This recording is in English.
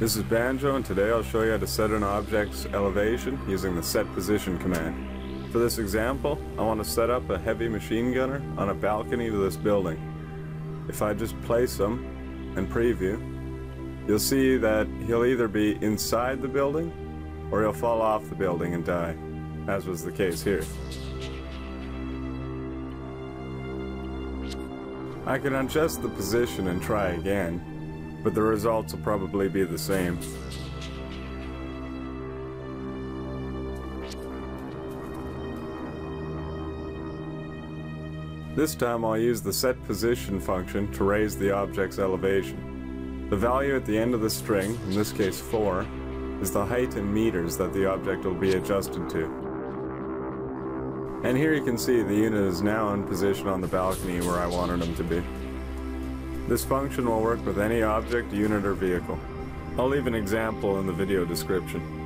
This is Banjo, and today I'll show you how to set an object's elevation using the set position command. For this example, I want to set up a heavy machine gunner on a balcony to this building. If I just place him and preview, you'll see that he'll either be inside the building or he'll fall off the building and die, as was the case here. I can adjust the position and try again, but the results will probably be the same. This time I'll use the set position function to raise the object's elevation. The value at the end of the string, in this case 4, is the height in meters that the object will be adjusted to. And here you can see the unit is now in position on the balcony where I wanted him to be. This function will work with any object, unit, or vehicle. I'll leave an example in the video description.